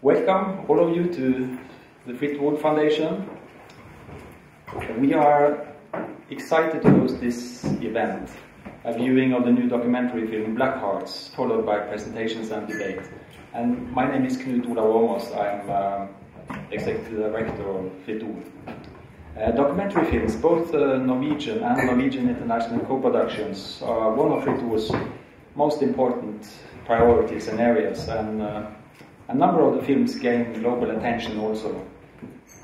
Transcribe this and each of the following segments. Welcome, all of you, to the Fritt Ord Foundation. We are excited to host this event, a viewing of the new documentary film Black Hearts, followed by presentations and debate. And my name is Knut Olav Åmås. I'm Executive Director of Fritt Ord. Documentary films, both Norwegian and Norwegian international co-productions, are one of Fritt Ord's most important priorities and areas, and a number of the films gain global attention also.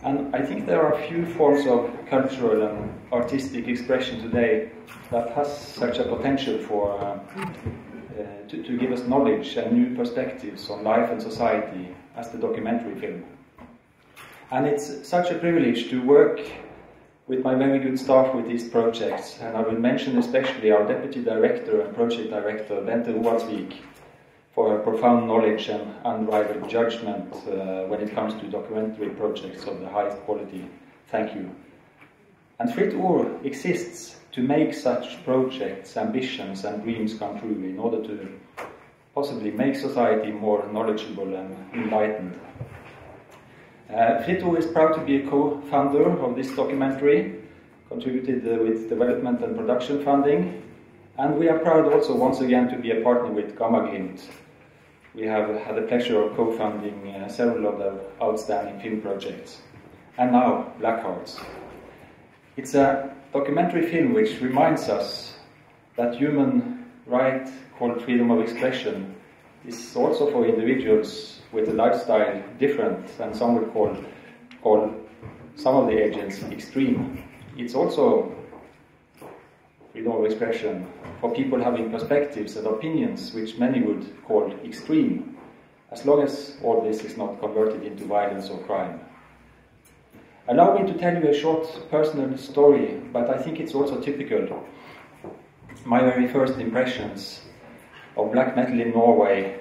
And I think there are few forms of cultural and artistic expression today that has such a potential for to give us knowledge and new perspectives on life and society as the documentary film. And it's such a privilege to work with my very good staff with these projects, and I will mention especially our Deputy Director and Project Director, Bente Wadsvik, for her profound knowledge and unrivaled judgment when it comes to documentary projects of the highest quality. Thank you. And Fritt Ord exists to make such projects, ambitions and dreams come true in order to possibly make society more knowledgeable and enlightened. Fritt Ord is proud to be a co-founder of this documentary, contributed with development and production funding, and we are proud also once again to be a partner with Gammaglimt. We have had the pleasure of co-founding several of the outstanding film projects. And now, Black Hearts. It's a documentary film which reminds us that human right, called freedom of expression, is also for individuals with a lifestyle different, and some would call some of the agents extreme. It's also freedom of expression for people having perspectives and opinions which many would call extreme, as long as all this is not converted into violence or crime. Allow me to tell you a short personal story, but I think it's also typical. My very first impressions of black metal in Norway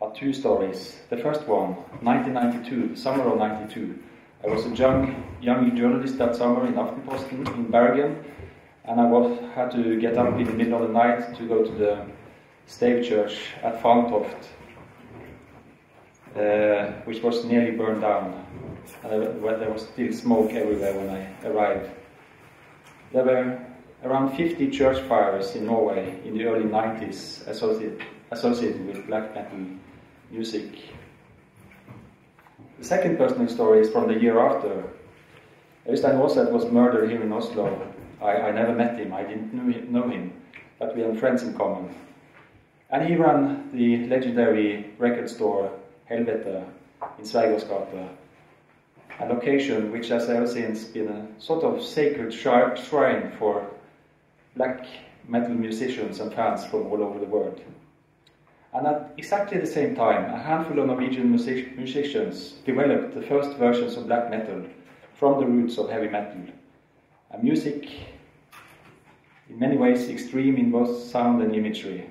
are two stories. The first one, 1992, summer of 92. I was a young journalist that summer in Aftenposten in Bergen, and I had to get up in the middle of the night to go to the stave church at Fantoft, which was nearly burned down, and there was still smoke everywhere when I arrived. There were around 50 church fires in Norway in the early 90s associated with black metal music. The second personal story is from the year after. Øystein Aarseth was murdered here in Oslo. I never met him, I didn't know him, but we had friends in common. And he ran the legendary record store Helvete in Svartgårdskaret, a location which has ever since been a sort of sacred shrine for black metal musicians and fans from all over the world. And at exactly the same time, a handful of Norwegian musicians developed the first versions of black metal from the roots of heavy metal. A music in many ways extreme in both sound and imagery.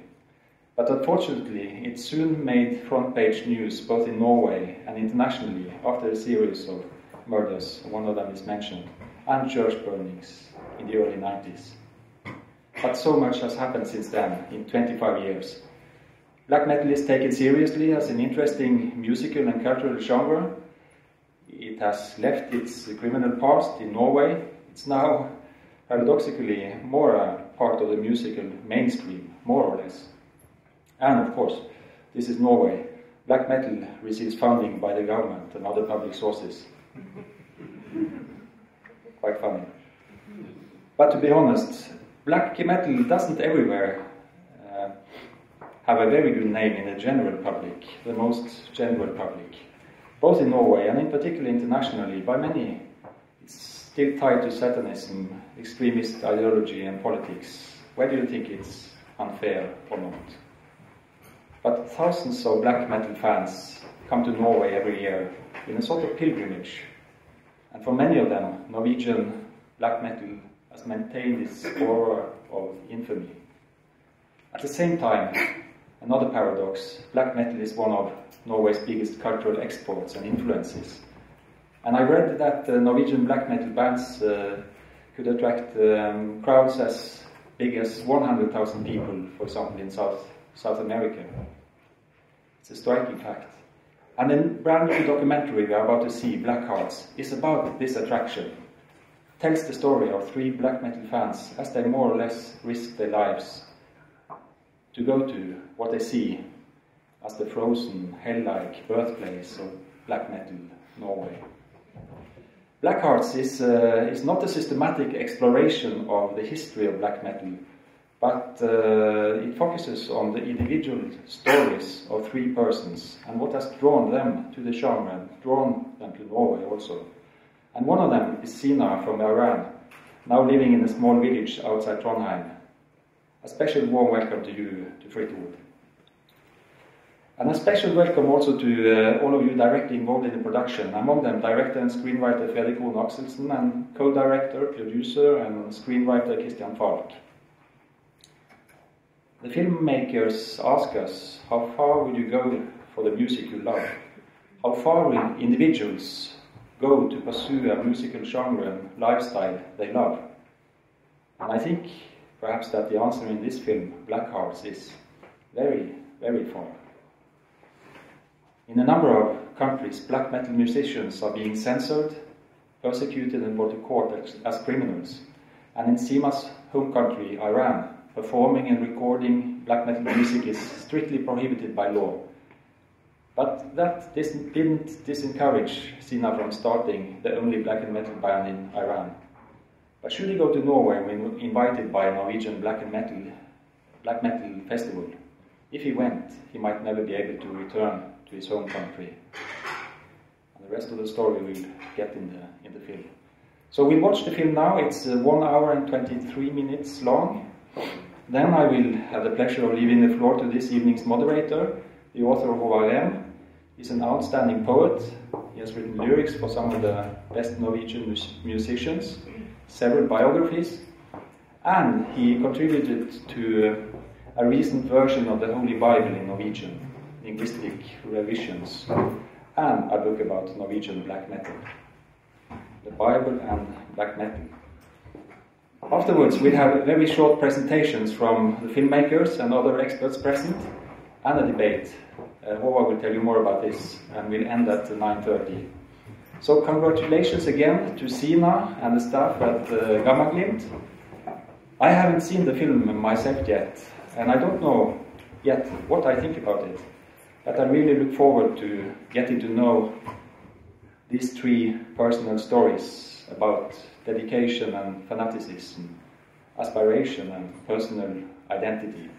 But unfortunately, it soon made front-page news both in Norway and internationally after a series of murders, one of them is mentioned, and church burnings in the early 90s. But so much has happened since then, in 25 years. Black metal is taken seriously as an interesting musical and cultural genre. It has left its criminal past in Norway. It's now, paradoxically, more a part of the musical mainstream, more or less. And of course, this is Norway. Black metal receives funding by the government and other public sources. Quite funny. But to be honest, black metal doesn't everywhere have a very good name in the general public, the most general public. Both in Norway and in particular internationally, by many, it's still tied to Satanism, extremist ideology and politics. Whether you think it's unfair or not. But thousands of black metal fans come to Norway every year in a sort of pilgrimage. And for many of them, Norwegian black metal has maintained its aura of infamy. At the same time, another paradox, black metal is one of Norway's biggest cultural exports and influences. And I read that Norwegian black metal bands could attract crowds as big as 100,000 people, for example, in South America. It's a striking fact. And a brand new documentary we are about to see, Black Hearts, is about this attraction. Tells the story of three black metal fans as they more or less risk their lives to go to what they see as the frozen, hell-like birthplace of black metal, Norway. Black Hearts is not a systematic exploration of the history of black metal, but it focuses on the individual stories of three persons and what has drawn them to the genre, drawn them to Norway also. And one of them is Sina from Iran, now living in a small village outside Trondheim. A special warm welcome to you, to Fritt Ord. And a special welcome also to all of you directly involved in the production, among them director and screenwriter Fredrik Horn Akselsen and co-director, producer and screenwriter Christian Falk. The filmmakers ask us, how far will you go for the music you love? How far will individuals go to pursue a musical genre and lifestyle they love? And I think perhaps that the answer in this film, Black Hearts, is very, very far. In a number of countries, black metal musicians are being censored, persecuted and brought to court as criminals. And in Sina's home country, Iran, performing and recording black metal music is strictly prohibited by law. But that didn't disencourage Sina from starting the only black and metal band in Iran. But should he go to Norway when invited by a Norwegian black metal festival? If he went, he might never be able to return to his home country. And the rest of the story we'll get in the film. So we'll watch the film now. It's 1 hour and 23 minutes long. Then I will have the pleasure of leaving the floor to this evening's moderator, the author of Håvard Rem. He's an outstanding poet. He has written lyrics for some of the best Norwegian musicians, several biographies, and he contributed to a recent version of the Holy Bible in Norwegian, linguistic revisions, and a book about Norwegian black metal, the Bible and black metal. Afterwards, we'll have very short presentations from the filmmakers and other experts present, and a debate. Håvard will tell you more about this, and we'll end at 9:30. So congratulations again to Sina and the staff at Gammaglimt. I haven't seen the film myself yet, and I don't know yet what I think about it, but I really look forward to getting to know these three personal stories about dedication and fanaticism, aspiration and personal identity.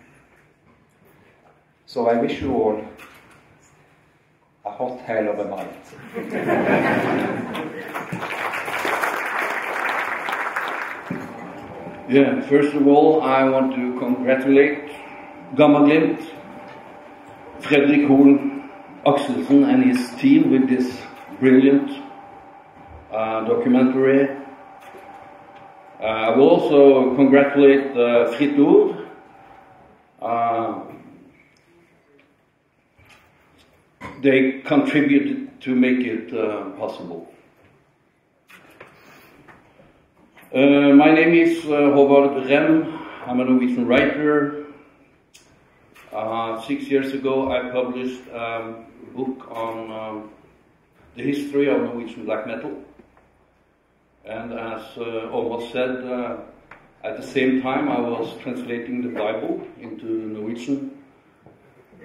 So I wish you all a hot hell of a night. Yeah, first of all, I want to congratulate Gammaglimt, Fredrik Horn Akselsen and his team with this brilliant documentary. I will also congratulate Fritt Ord. They contributed to make it possible. My name is Håvard Rem. I'm a Norwegian writer. 6 years ago I published a book on the history of Norwegian black metal. And as Åmås said, at the same time I was translating the Bible into Norwegian.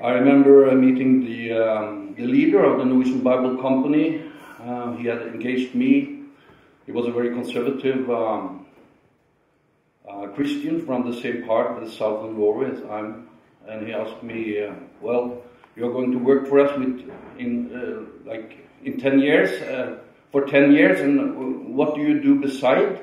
I remember meeting the leader of the Norwegian Bible Company. He had engaged me. He was a very conservative Christian from the same part of the southern Norway as I'm. And he asked me, well, you're going to work for us in 10 years, for 10 years, and what do you do beside?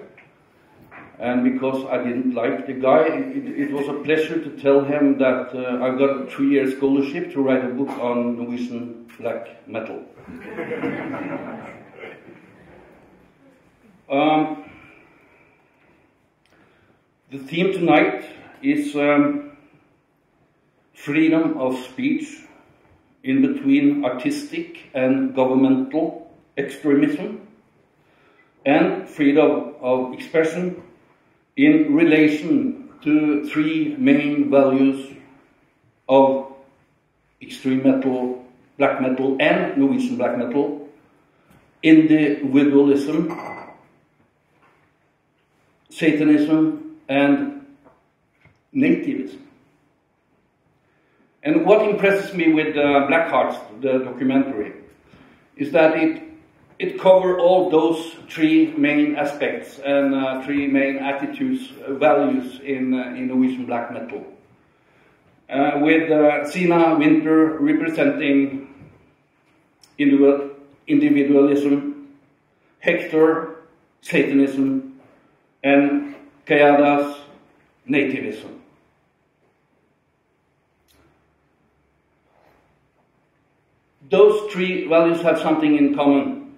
And because I didn't like the guy, it was a pleasure to tell him that I got a 3-year scholarship to write a book on Norwegian black metal. The theme tonight is freedom of speech in between artistic and governmental extremism and freedom of expression in relation to three main values of extreme metal black metal and Norwegian black metal, individualism, Satanism, and nativism. And what impresses me with Black Hearts, the documentary, is that it covers all those three main aspects and three main attitudes, values in Norwegian black metal. With Sina Winter representing individualism, Hector, Satanism, and Kiadas, nativism. Those three values have something in common.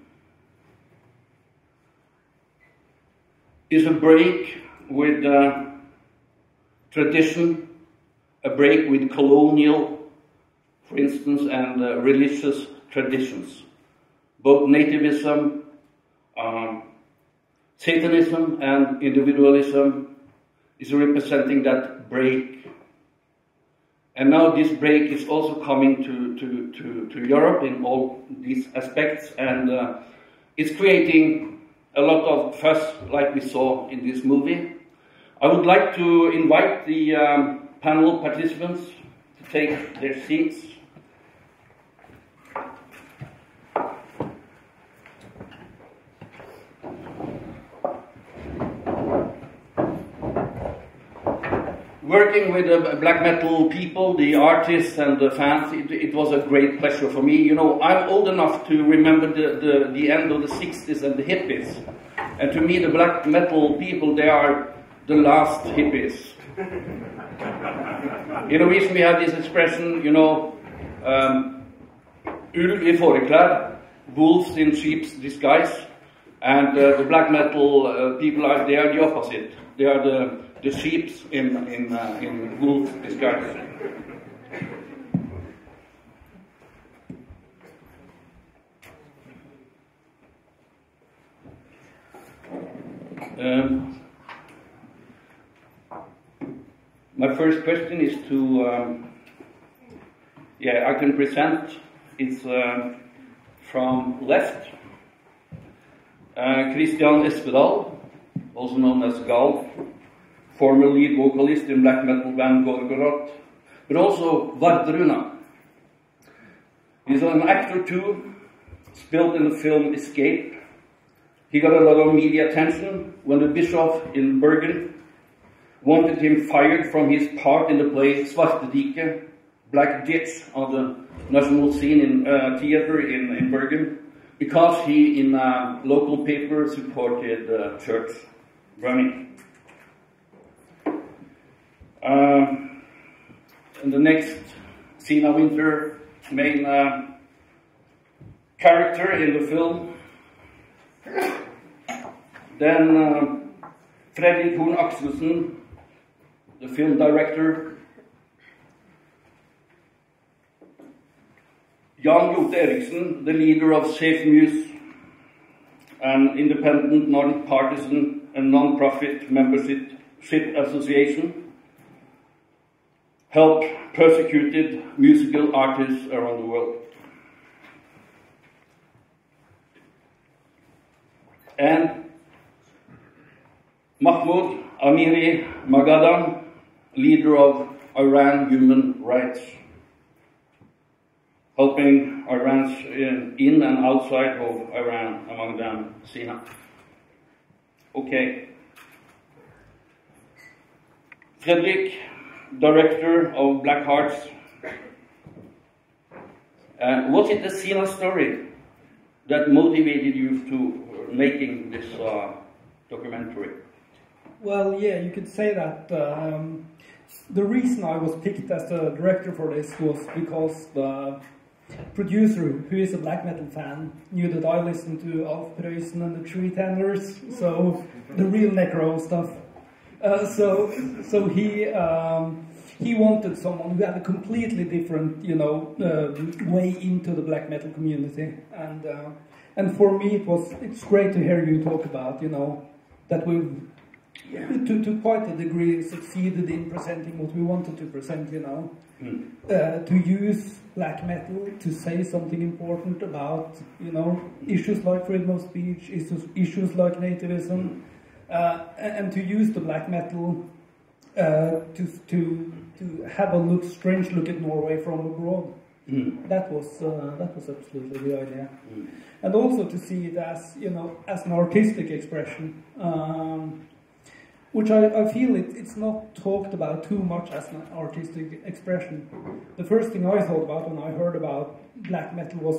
Is a break with tradition, a break with colonial, for instance, and religious traditions. Both nativism, Satanism, and individualism is representing that break. And now this break is also coming to Europe in all these aspects, and it's creating a lot of fuss, like we saw in this movie. I would like to invite the panel participants to take their seats. Working with the black metal people, the artists and the fans, it was a great pleasure for me. You know, I'm old enough to remember the end of the 60s and the hippies. And to me, the black metal people, they are the last hippies. In Norwegian, we have this expression, you know, ulv I fåreklær, wolves in sheep's disguise. And the black metal people are, they are the opposite. They are the sheep in wolf disguise. My first question is to, I can present. It's from left. Kristian Espedal, also known as Gaahl, former lead vocalist in black metal band Gorgoroth, but also Vardruna. He's an actor too, spilled in the film Escape. He got a lot of media attention when the bishop in Bergen wanted him fired from his part in the play Svartediket, Black Ditch, on the national scene in theater in Bergen, because he, in a local paper, supported the church running. And the next, Sina Winter, main character in the film. Then Fredrik Horn Akselsen, the film director. Jan Lothe Eriksen, the leader of SafeMuse, an independent, non-partisan and non-profit membership association, helped persecuted musical artists around the world. And Mahmoud Amiry-Moghaddam, leader of Iran Human Rights, helping Irans in and outside of Iran, among them Sina. Okay. Fredrik, director of Black Hearts. Was it the Sina story that motivated you to making this documentary? Well, yeah, you could say that. The reason I was picked as the director for this was because the producer, who is a black metal fan, knew that I listened to Alf Preussen and the Tree Tenders, so the real necro stuff. So he wanted someone who had a completely different, you know, way into the black metal community. And for me, it's great to hear you talk about, you know, that we've to quite a degree succeeded in presenting what we wanted to present, you know. To use black metal to say something important about, you know, issues like freedom of speech, issues like nativism, and to use the black metal to have a strange look at Norway from abroad. That was absolutely the idea, and also to see it as, you know, as an artistic expression, which I feel it's not talked about too much as an artistic expression. The first thing I thought about when I heard about black metal was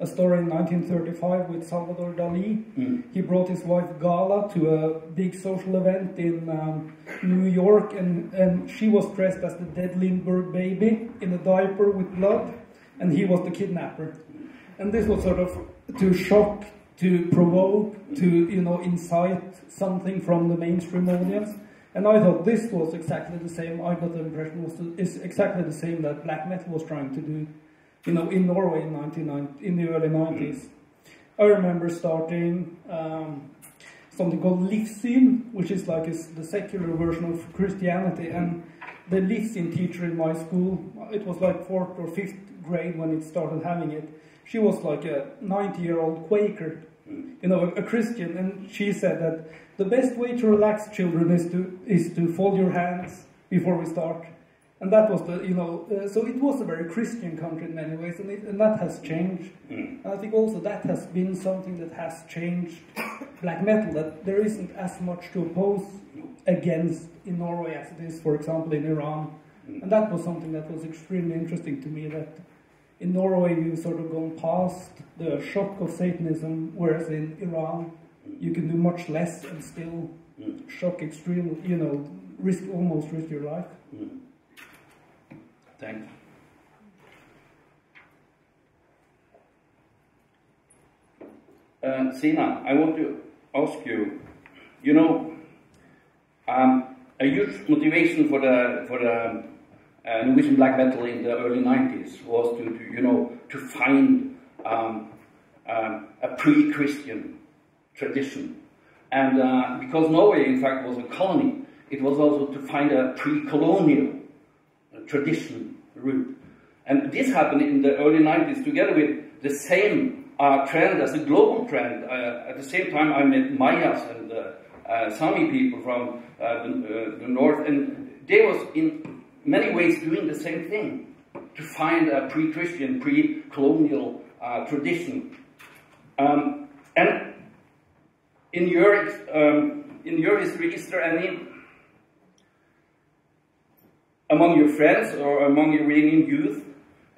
a story in 1935 with Salvador Dali. He brought his wife Gala to a big social event in New York, and she was dressed as the dead Lindbergh baby in a diaper with blood, and he was the kidnapper. And this was sort of to shock, to provoke, to, you know, incite something from the mainstream audience. And I thought this was exactly the same. I got the impression it's exactly the same that black metal was trying to do, you know, in Norway in the early 90s. I remember starting something called Livsyn, which is like the secular version of Christianity. And the Livsyn teacher in my school, it was like 4th or 5th grade when it started having it. She was like a 90-year-old Quaker, you know, a Christian. And she said that the best way to relax children is to fold your hands before we start. And that was the, you know, so it was a very Christian country in many ways, and that has changed. And I think also that has been something that has changed black metal, that there isn't as much to oppose against in Norway as it is, for example, in Iran. And that was something that was extremely interesting to me, that in Norway we've sort of gone past the shock of Satanism, whereas in Iran you can do much less and still shock extreme, you know, almost risk your life. Thank you. Sina, I want to ask you, you know, a huge motivation for the Norwegian black metal in the early 90s was to find a pre-Christian tradition. And because Norway, in fact, was a colony, it was also to find a pre-colonial tradition route. And this happened in the early 90s together with the same trend as a global trend. At the same time I met Mayas and Sami people from the north, and they was in many ways doing the same thing, to find a pre-Christian, pre-colonial tradition. And in your history, is there any, among your friends or among your Iranian youth,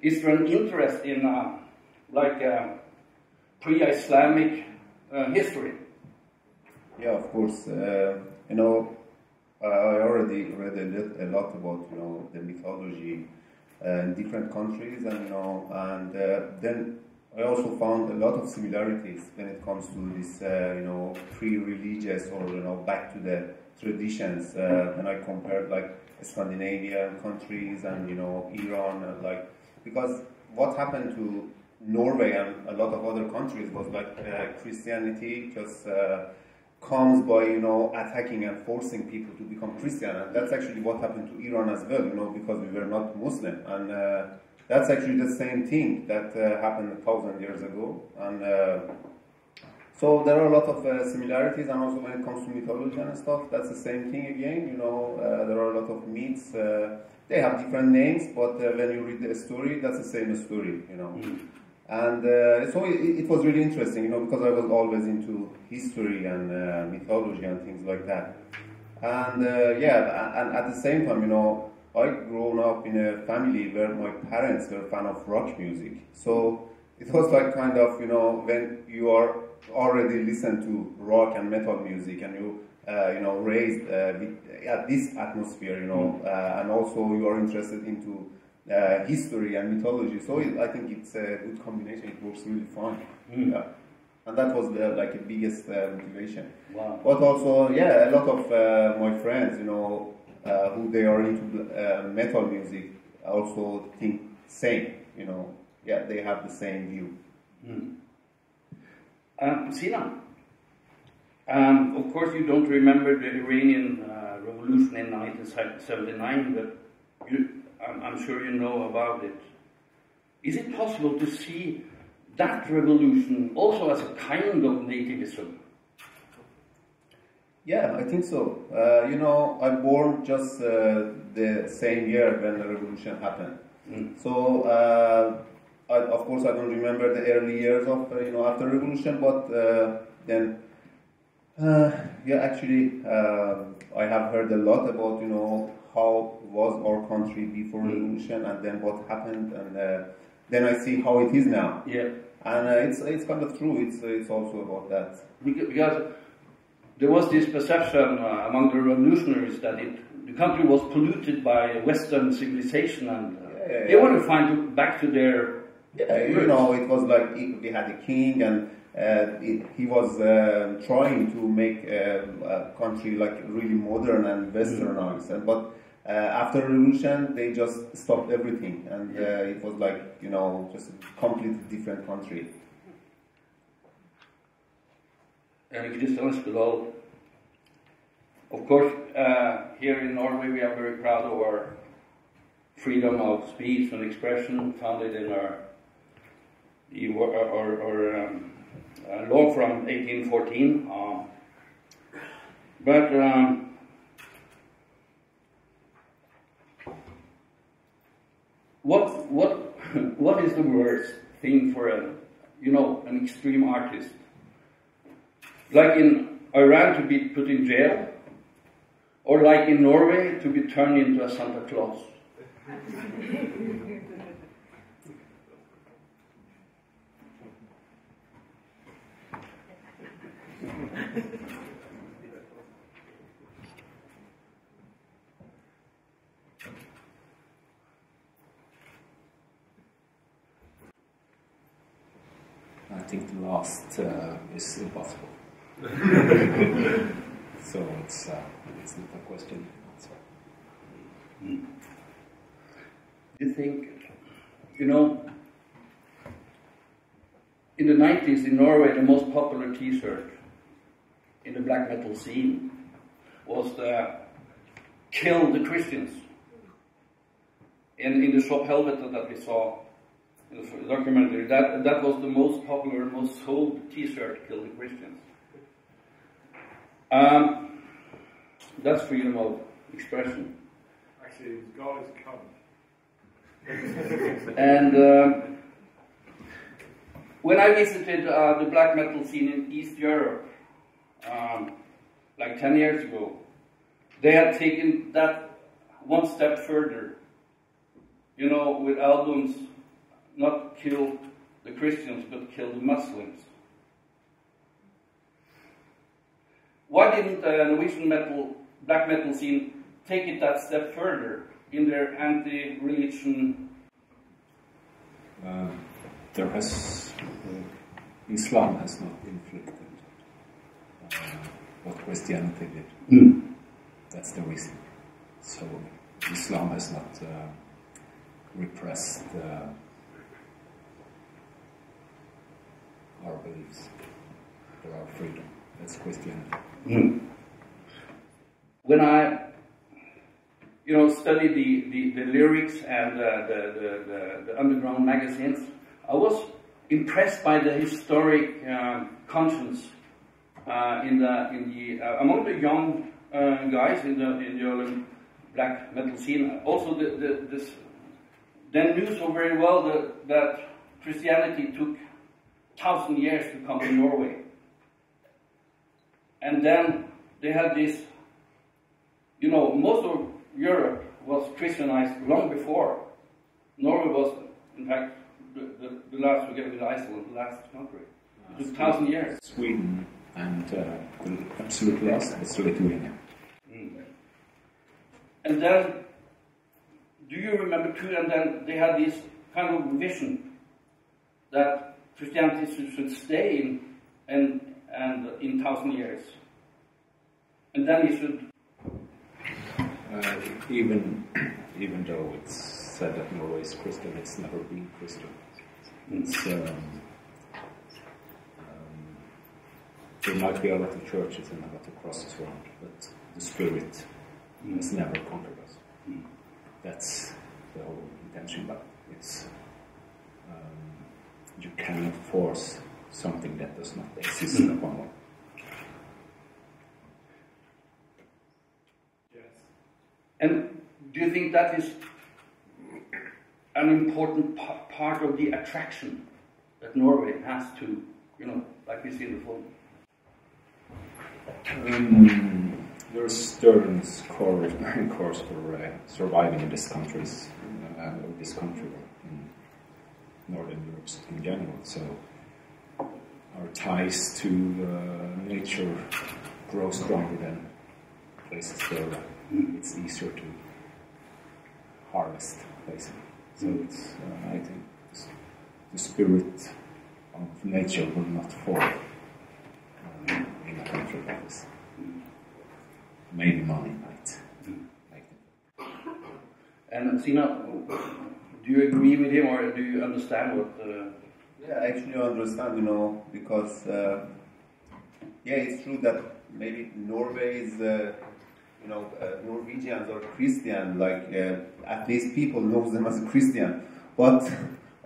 is there an interest in pre-Islamic history? Yeah, of course. You know, I already read a lot about, you know, the mythology in different countries, and you know, and then I also found a lot of similarities when it comes to this, you know, pre-religious or, you know, back to the traditions, and I compared like Scandinavian countries and, you know, Iran, and like, because what happened to Norway and a lot of other countries was like Christianity just comes by, you know, attacking and forcing people to become Christian, and that's actually what happened to Iran as well, you know, because we were not Muslim, and that's actually the same thing that happened 1,000 years ago, and so there are a lot of similarities, and also when it comes to mythology and stuff, that's the same thing again, you know, there are a lot of myths, they have different names, but when you read the story, that's the same story, you know. And so it was really interesting, you know, because I was always into history and mythology and things like that. And yeah, and at the same time, you know, I grew up in a family where my parents were a fan of rock music, so it was like kind of, you know, when you are already listened to rock and metal music, and you you know, raised at this atmosphere, you know, and also you are interested into history and mythology. So I think it's a good combination. It works really fine. Yeah, and that was the like biggest motivation. Wow. But also, yeah, a lot of my friends, you know, who they are into metal music, also think same. You know, yeah, they have the same view. Sina, Of course, you don't remember the Iranian revolution in 1979, but I'm sure you know about it. Is it possible to see that revolution also as a kind of nativism? Yeah, I think so. You know, I was born just the same year when the revolution happened. Mm. So, of course, I don't remember the early years of, you know, after revolution, but then, yeah, actually, I have heard a lot about, you know, how was our country before revolution and then what happened, and then I see how it is now. Yeah. And it's kind of true, it's also about that. Because there was this perception among the revolutionaries that the country was polluted by Western civilization, and they want to find back to their... you know, it was like we had a king, and he was trying to make a country like really modern and westernized, and but after revolution they just stopped everything, and it was like, you know, just a completely different country. Kristian Espedal. Of course, here in Norway we are very proud of our freedom of speech and expression, founded in our law from 1814. But what is the worst thing for a, you know, an extreme artist? Like in Iran, to be put in jail, or like in Norway, to be turned into a Santa Claus. I think the last is impossible. So it's not a question. You think, you know, in the 90s in Norway, the most popular t-shirt in the black metal scene was the "Kill the Christians." And in the shop Helvete that we saw in the documentary, that was the most popular, most sold t-shirt, "Kill the Christians." That's freedom of expression. Actually, God is coming. And when I visited the black metal scene in East Europe, like 10 years ago, they had taken that one step further. You know, with albums, not "Kill the Christians," but "Kill the Muslims." Why didn't the Norwegian black metal scene take it that step further in their anti-religion? Islam has not inflicted what Christianity did. Mm. That's the reason. So Islam has not repressed our beliefs or our freedom. That's Christianity. Mm. When I, you know, studied the lyrics and the underground magazines, I was impressed by the historic conscience among the young guys in the black metal scene. Also, they knew so very well that Christianity took 1,000 years to come to Norway. And then they had this, you know, most of Europe was Christianized long before. Norway was, in fact, the last, together with Iceland, the last country. It was 1,000 years. Sweden and the absolute last was Lithuania. Mm. And then, do you remember too, and then they had this kind of vision that Christianity should stay in, and in 1,000 years, and then he should. Even though it's said that Norway is Christian, it's never been Christian. It's There might be a lot of churches and a lot of crosses around, but the spirit has never conquered us. That's the whole intention, but it's you cannot force something that does not exist upon one. Yes. And do you think that is an important part of the attraction that Norway has to, you know, like we see in the film? There is stern course for surviving in this country, in Northern Europe in general. So our ties to nature grow stronger than places where it's easier to harvest, basically. So it's, I think the spirit of nature will not fall in a country like this. Maybe money might make it. And Sina, do you agree with him, or do you understand what? Yeah, I actually understand, you know, because yeah, it's true that maybe Norway is, you know, Norwegians are Christian, like at least people know them as a Christian. But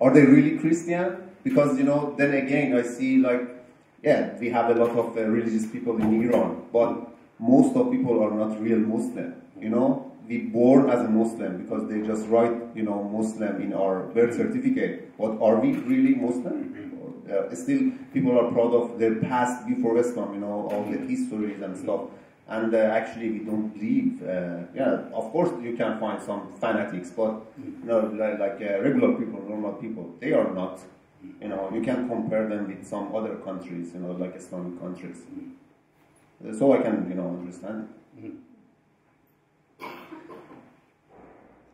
are they really Christian? Because, you know, then again, I see like, yeah, we have a lot of religious people in Iran, but most of people are not real Muslim, you know. We born as a Muslim because they just write, you know, Muslim in our birth certificate. But are we really Muslim? Or, still, people are proud of their past before Islam, you know, all the histories and stuff. And actually, we don't believe. Yeah, of course, you can find some fanatics, but you know, like regular people, normal people, they are not. You know, you can compare them with some other countries, you know, like Islamic countries. So I can, you know, understand.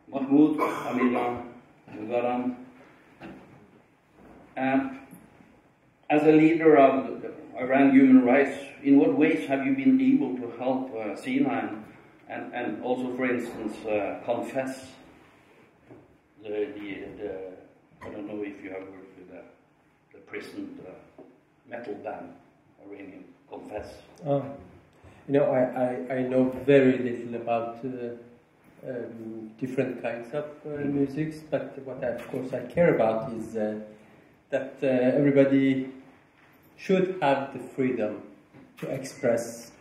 Mahmoud Amiry-Moghaddam, as a leader of the Iran Human Rights, in what ways have you been able to help Sina and also, for instance, Confess? I don't know if you have worked with the prison metal band, Iranian Confess. You know, I know very little about different kinds of musics, but what I, of course, I care about is that everybody should have the freedom to express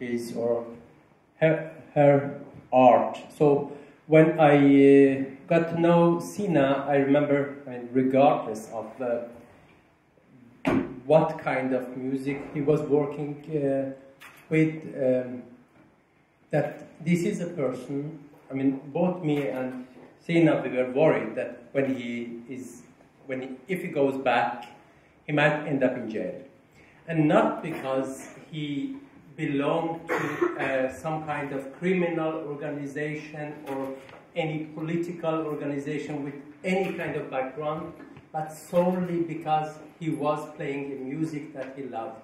his or her art. So when I got to know Sina, I remember, and regardless of what kind of music he was working with, that this is a person. I mean, both me and Sina, we were worried that when he is, if he goes back, he might end up in jail, and not because he belonged to some kind of criminal organization or any political organization with any kind of background, but solely because he was playing the music that he loved.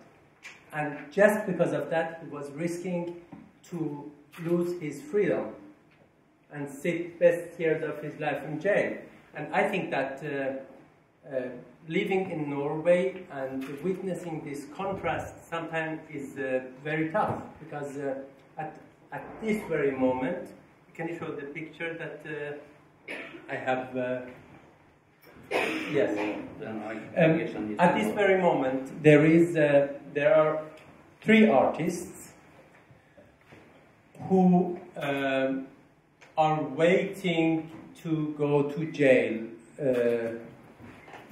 And just because of that, he was risking to lose his freedom and sit best years of his life in jail. And I think that living in Norway and witnessing this contrast sometimes is very tough, because at this very moment, can you show the picture that I have? Yes. At this very moment, there are three artists who are waiting to go to jail.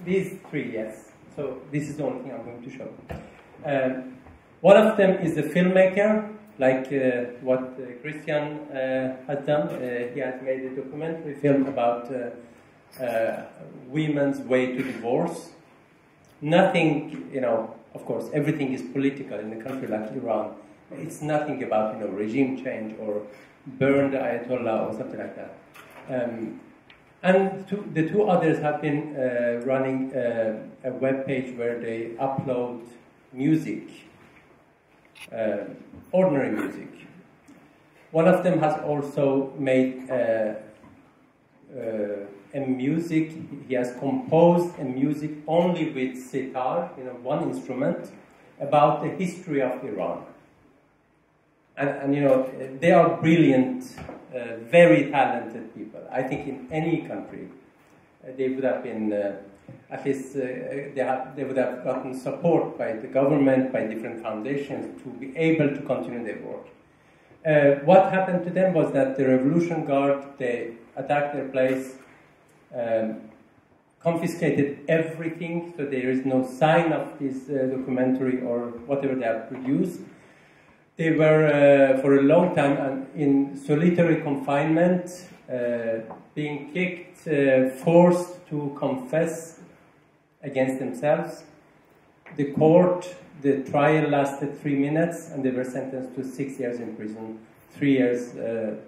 These three, yes. So this is the only thing I'm going to show. One of them is a filmmaker, like what Christian has done. He has made a documentary film about women's way to divorce. Nothing, you know, of course, everything is political in a country like Iran. It's nothing about, you know, regime change or burn the Ayatollah or something like that. And the two others have been running a web page where they upload music, ordinary music. One of them has also made a music, he has composed a music only with sitar, you know, one instrument, about the history of Iran. And you know, they are brilliant, very talented people. I think in any country, they would have been, at least they would have gotten support by the government, by different foundations, to be able to continue their work. What happened to them was that the Revolution Guard, they attacked their place, confiscated everything, so there is no sign of this documentary or whatever they have produced. They were, for a long time, in solitary confinement, being kicked, forced to confess against themselves. The court, the trial lasted 3 minutes, and they were sentenced to 6 years in prison. 3 years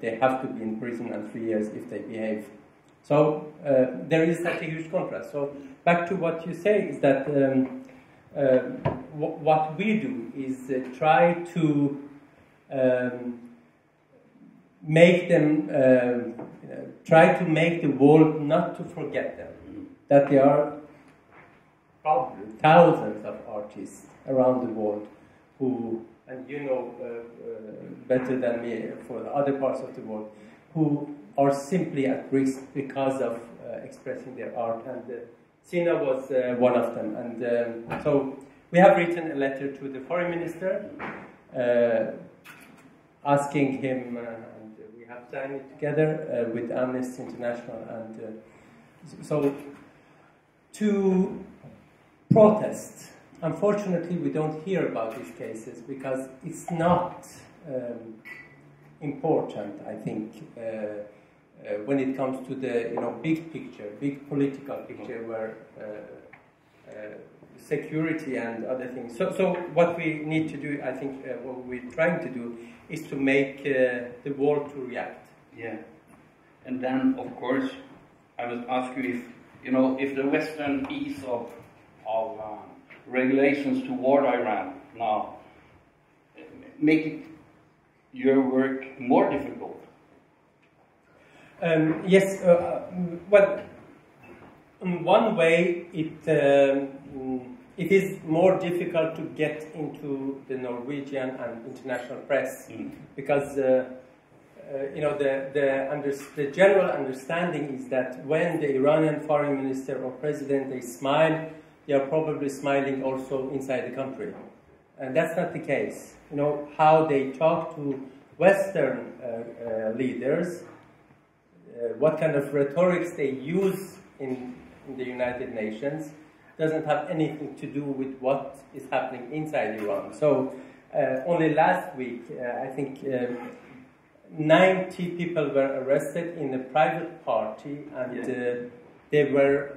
they have to be in prison, and 3 years if they behave. So there is such a huge contrast. So back to what you say is that what we do is try to make them, try to make the world not to forget them, that there are probably thousands of artists around the world who, and you know better than me for the other parts of the world, who are simply at risk because of expressing their art, and Sina was one of them. And so we have written a letter to the foreign minister asking him, and we have signed it together with Amnesty International, and so to protest. Unfortunately, we don't hear about these cases because it's not important, I think, when it comes to the big picture, big political picture, where security and other things. So what we need to do, I think, what we're trying to do, is to make the world to react. Yeah, and then of course, I would ask you if if the Western ease of regulations toward Iran now make it your work more difficult. Yes, well, in one way it is more difficult to get into the Norwegian and international press, because the general understanding is that when the Iranian foreign minister or president, they smile, they are probably smiling also inside the country, and that's not the case. You know, how they talk to Western leaders, what kind of rhetorics they use in the United Nations doesn't have anything to do with what is happening inside Iran. So only last week, I think 90 people were arrested in a private party, and they were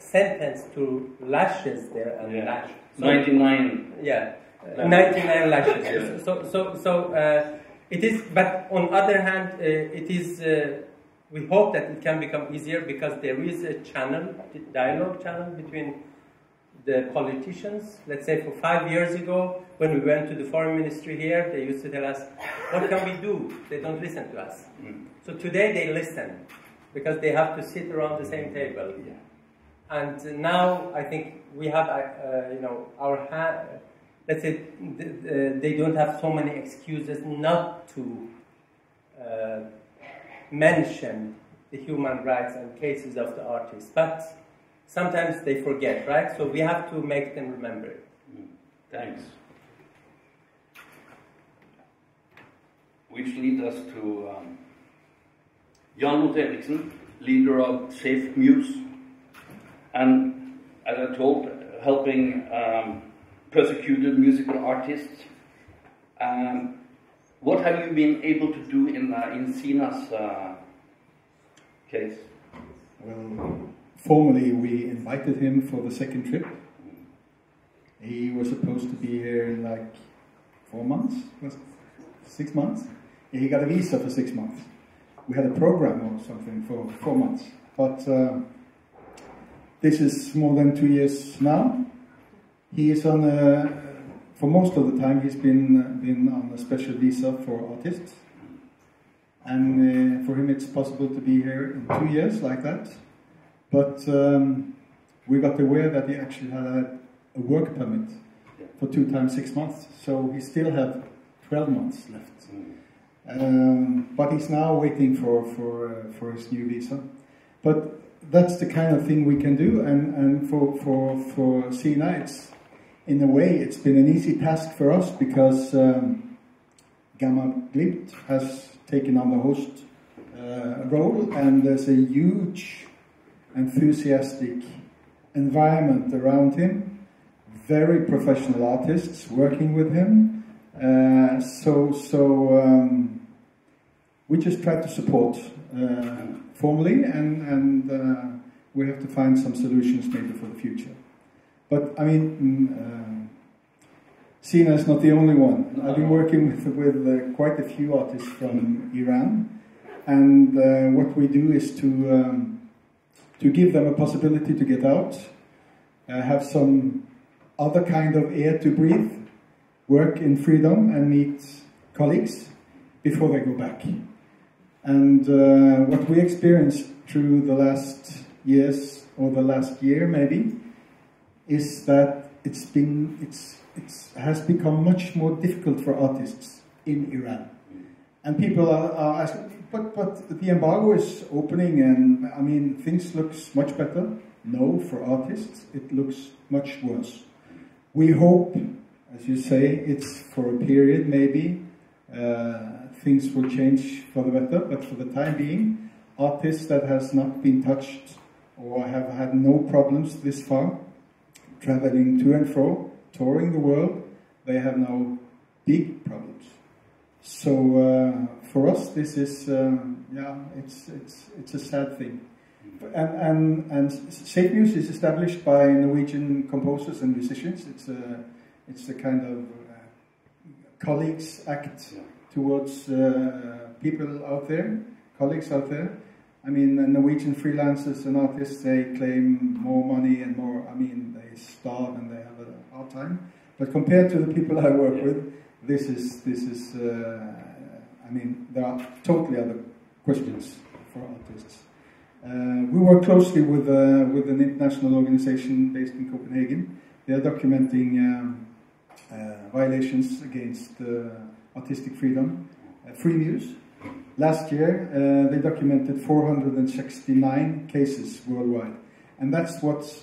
sentenced to lashes there, and lashes. So, 99. Yeah, 99 lashes. Yeah. So it is, but on other hand, it is, we hope that it can become easier because there is a channel, dialogue channel between the politicians. Let's say for 5 years ago, when we went to the foreign ministry here, they used to tell us, what can we do? They don't listen to us. So today they listen because they have to sit around the same table. Yeah. And now I think we have, our hand. Let's say they don't have so many excuses not to mention the human rights and cases of the artists, but sometimes they forget, right? So we have to make them remember it. Thanks. Which leads us to Jan Lothe Eriksen, leader of SafeMuse, and as I told, helping persecuted musical artists. What have you been able to do in Sina's case? Well, formally we invited him for the second trip. He was supposed to be here in like 4 months, 6 months. He got a visa for 6 months. We had a program or something for 4 months, but this is more than 2 years now. He is on a, for most of the time, he's been on a special visa for artists. And for him it's possible to be here in 2 years like that. But we got aware that he actually had a work permit for 2 times 6 months, so he still have 12 months left. Mm. But he's now waiting for his new visa. But that's the kind of thing we can do, and for Sina, it's, in a way, it's been an easy task for us, because Gammaglimt has taken on the host role, and there's a huge, enthusiastic environment around him, very professional artists working with him, we just try to support formally, and we have to find some solutions maybe for the future. But I mean, Sina is not the only one. I've been working with quite a few artists from Iran, and what we do is to give them a possibility to get out, have some other kind of air to breathe, work in freedom and meet colleagues before they go back. And what we experienced through the last years, or the last year maybe, is that it has become much more difficult for artists in Iran. And people are asking, but the embargo is opening, and I mean, things looks much better. No, for artists, it looks much worse. We hope, as you say, it's for a period maybe, things will change for the better, but for the time being, artists that has not been touched or have had no problems this far, traveling to and fro, touring the world, they have now big problems. So for us, this is yeah, it's a sad thing. And SafeMuse is established by Norwegian composers and musicians. It's a kind of colleagues act towards people out there, colleagues out there. I mean, Norwegian freelancers and artists, they claim more money and more, I mean, they starve and they have a hard time. But compared to the people I work with, this is I mean, there are totally other questions for artists. We work closely with an international organization based in Copenhagen. They are documenting violations against artistic freedom, SafeMuse. Last year, they documented 469 cases worldwide. And that's what's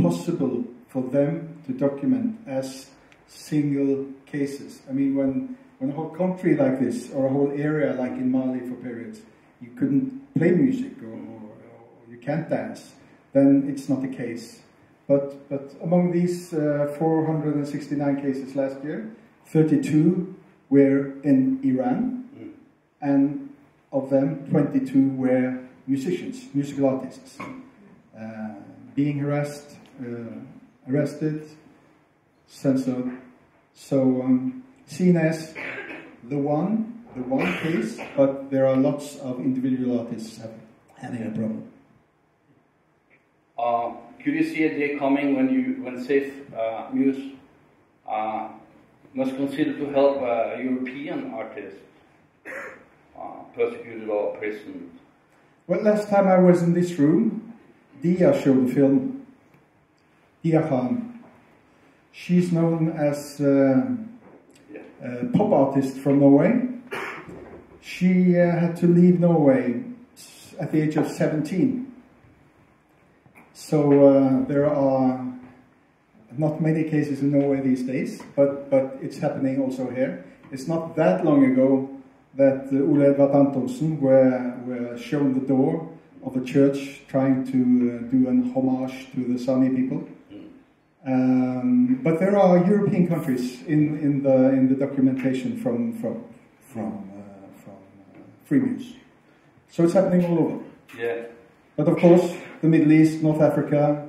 possible for them to document as single cases. I mean, when a whole country like this, or a whole area like in Mali for periods, you couldn't play music or you can't dance, then it's not a case. But among these 469 cases last year, 32 were in Iran, and of them, 22 were musicians, musical artists, being harassed, arrested, censored. So seen as the one case, but there are lots of individual artists having a problem. Could you see a day coming when SafeMuse must consider to help European artists? Persecuted or imprisoned. Well, last time I was in this room, Dia showed the film. Dia Khan. She's known as a pop artist from Norway. She had to leave Norway at the age of 17. So there are not many cases in Norway these days, but it's happening also here. It's not that long ago that Ole Edvard Antonsen were shown the door of a church trying to do an homage to the Sami people. But there are European countries in the documentation from SafeMuse. So it's happening all over. Yeah. But of course, the Middle East, North Africa,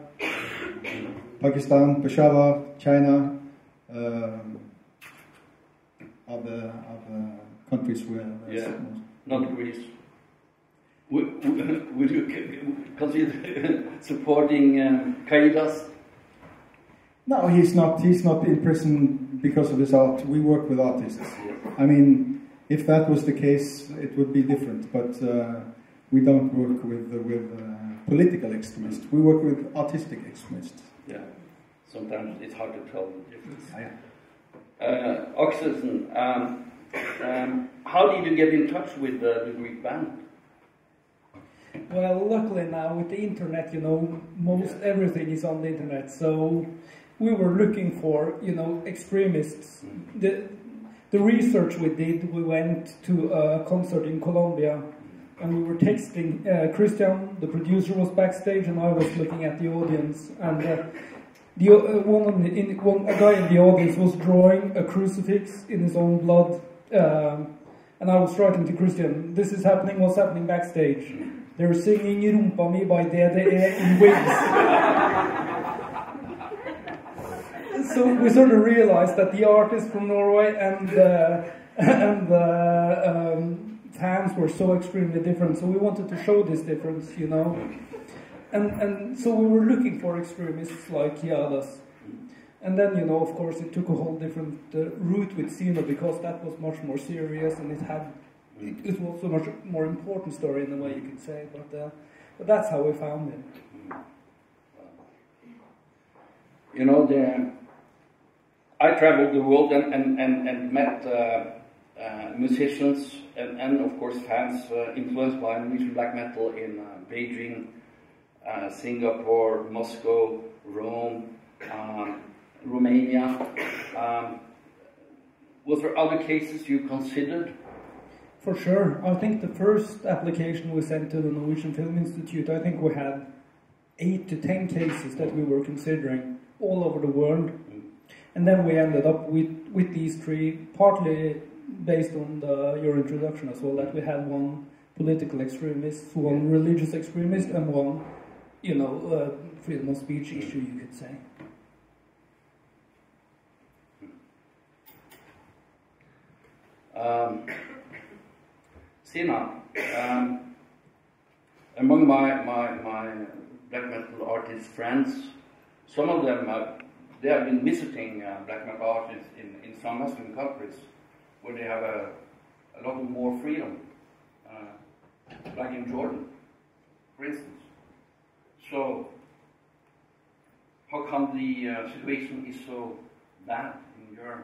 Pakistan, Peshawar, China, other countries where not Greece. Would you consider supporting Kiadas? No, he's not in prison because of his art. We work with artists. I mean, if that was the case, it would be different. But we don't work with political extremists. We work with artistic extremists. Yeah. sometimes it's hard to tell the difference. Akselsen, how did you get in touch with the Greek band? Well, luckily now with the internet, you know, most everything is on the internet. So we were looking for, you know, extremists. Mm. The research we did, we went to a concert in Colombia, and we were texting. Christian, the producer, was backstage, and I was looking at the audience. And a guy in the audience was drawing a crucifix in his own blood. And I was writing to Christian, this is happening, what's happening backstage? They're singing Rumpa Mi by DDE in wigs. So we sort of realized that the artists from Norway and the fans were so extremely different, so we wanted to show this difference, you know. And so we were looking for extremists like Kiadas. And then, you know, of course, it took a whole different route with Sina, because that was much more serious, and it was a much more important story in a way, you could say. But that's how we found it. You know, I traveled the world and met musicians and of course fans influenced by Norwegian black metal in Beijing, Singapore, Moscow, Rome. Romania. Was there other cases you considered? For sure. I think the first application we sent to the Norwegian Film Institute, I think we had 8 to 10 cases that we were considering all over the world. And then we ended up with these three, partly based on your introduction as well, that we had one political extremist, one religious extremist, and one, you know, freedom of speech issue, you could say. Sina, among my black metal artist friends, some of them, they have been visiting black metal artists in some Muslim countries where they have a lot more freedom, like in Jordan, for instance. So, how come the situation is so bad in your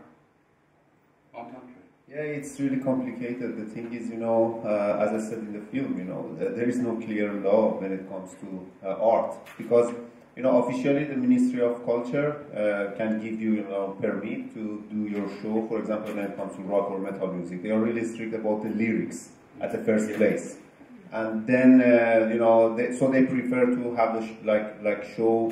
own country? Yeah, it's really complicated. The thing is, you know, as I said in the film, you know, there is no clear law when it comes to art, because, you know, officially the Ministry of Culture can give you, you know, permit to do your show, for example, when it comes to rock or metal music. They are really strict about the lyrics at the first place. And then, you know, so they prefer to have the show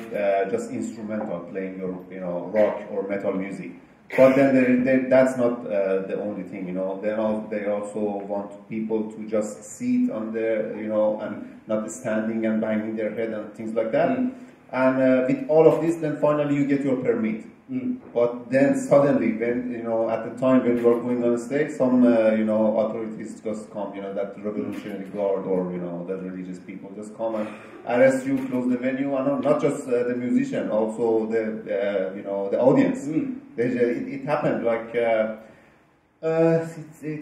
just instrumental, playing your, you know, rock or metal music. But then that's not the only thing, you know. They also want people to just sit on their, you know, and not standing and banging their head and things like that. Mm. And with all of this, then finally you get your permit. Mm. But then suddenly, when, you know, at the time when you are going on stage, some, you know, authorities just come, you know, that revolutionary guard or, you know, the religious people just come and arrest you, close the venue, and not just the musician, also the, you know, the audience. Mm. It happened, like, it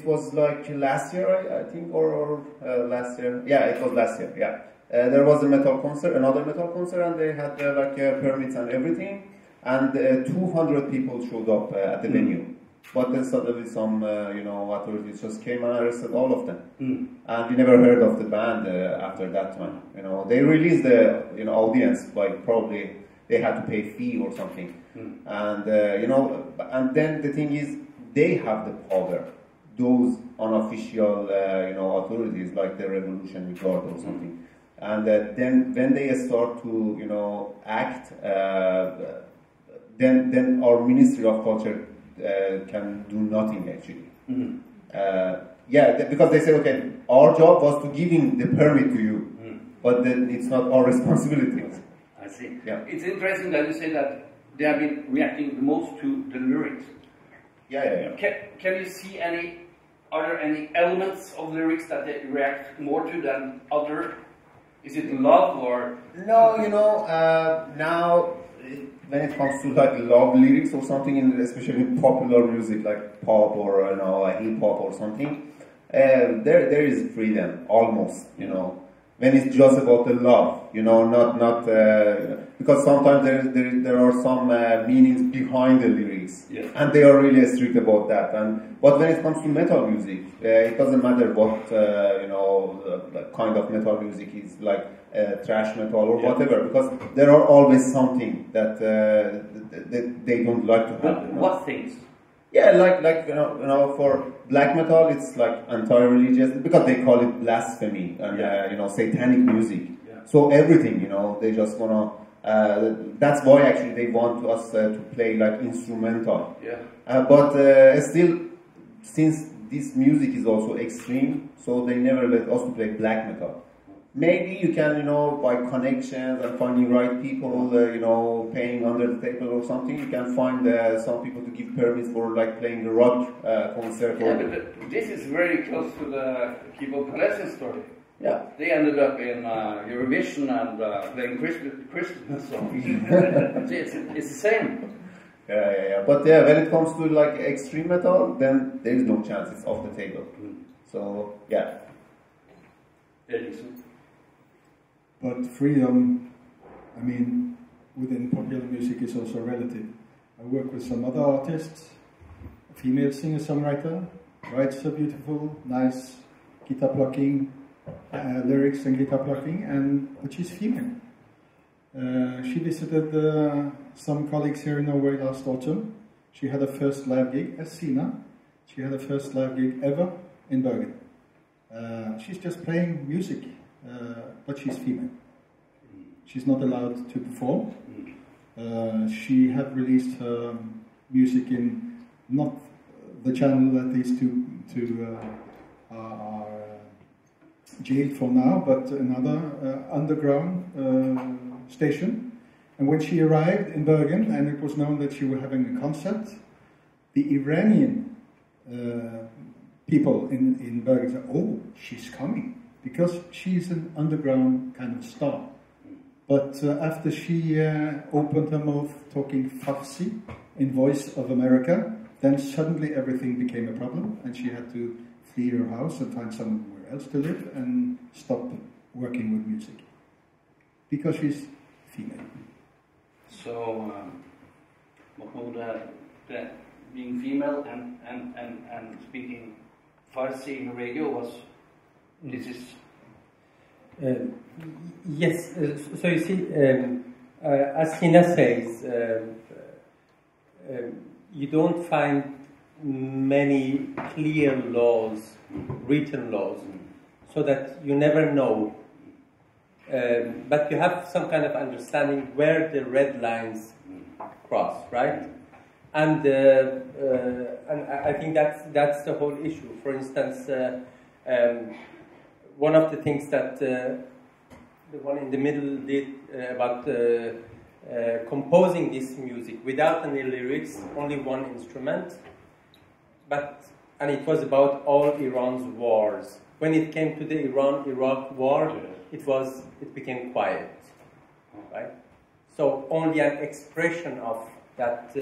was like last year, I think, or last year. Yeah, it was last year, yeah. There was a metal concert, another metal concert, and they had like permits and everything. And 200 people showed up at the venue. But then suddenly some, you know, authorities just came and arrested all of them. Mm. And we never heard of the band after that time. You know, they released the, you know, audience by probably, they had to pay fee or something. Mm. And, you know, and then the thing is, they have the power. Those unofficial, you know, authorities, like the Revolutionary Guard or something. Mm. And then when they start to, you know, act, then our Ministry of Culture can do nothing, actually. Mm-hmm. Because they say, okay, our job was to give him the permit to you, mm. But then it's not our responsibility. I see. Yeah. It's interesting that you say that they have been reacting the most to the lyrics. Yeah, yeah, yeah. Can you see any, are there any elements of lyrics that they react more to than other? Is it love or? No, you know, now, when it comes to like love lyrics or something, especially popular music like pop or, you know, hip hop or something, there is freedom almost, you know. when it's just about the love, you know, not because sometimes there are some meanings behind the lyrics, yeah. And they are really strict about that. But when it comes to metal music, it doesn't matter what you know, the kind of metal music is, like thrash metal or yeah. whatever, because there are always something that they don't like to have. You know? What things? Yeah, like you know, for black metal, it's like anti-religious, because they call it blasphemy and yeah. You know, satanic music. Yeah. So everything, you know, they just wanna. That's why actually they want us to play like instrumental. Yeah. But still, since this music is also extreme, so they never let us to play black metal. Maybe you can, you know, by connections and finding right people, you know, paying under the table or something, you can find some people to give permits for like playing the rock concert. Yeah, but this is very close to the Kibo Palestine story. Yeah. They ended up in Eurovision and playing Christmas songs. It's the same. Yeah. But yeah, when it comes to like extreme metal, then there is no chance, it's off the table. So, yeah. But freedom, I mean, within popular music is also relative. I work with some other artists, a female singer-songwriter, writes a beautiful, nice guitar plucking, lyrics and guitar plucking, but she's female. She visited some colleagues here in Norway last autumn. She had her first live gig as Sina. She had her first live gig ever in Bergen. She's just playing music, but she's female. She's not allowed to perform. She had released her music in not the channel that these two are jailed for now, but another underground station. And when she arrived in Bergen and it was known that she was having a concert, the Iranian people in Bergen say, oh, she's coming, because she's an underground kind of star. But after she opened her mouth talking Farsi in Voice of America, then suddenly everything became a problem, and she had to flee her house and find somewhere else to live and stop working with music, because she's female. So, Mahmoud, that being female and speaking Farsi in radio was, this is... yes, so you see, as Sina says, you don't find many clear laws, written laws, so that you never know. But you have some kind of understanding where the red lines cross, right? And I think that's the whole issue. For instance, one of the things that the one in the middle did about composing this music without any lyrics, only one instrument, and it was about all Iran's wars. When it came to the Iran-Iraq war, it became quiet, right? So only an expression of that.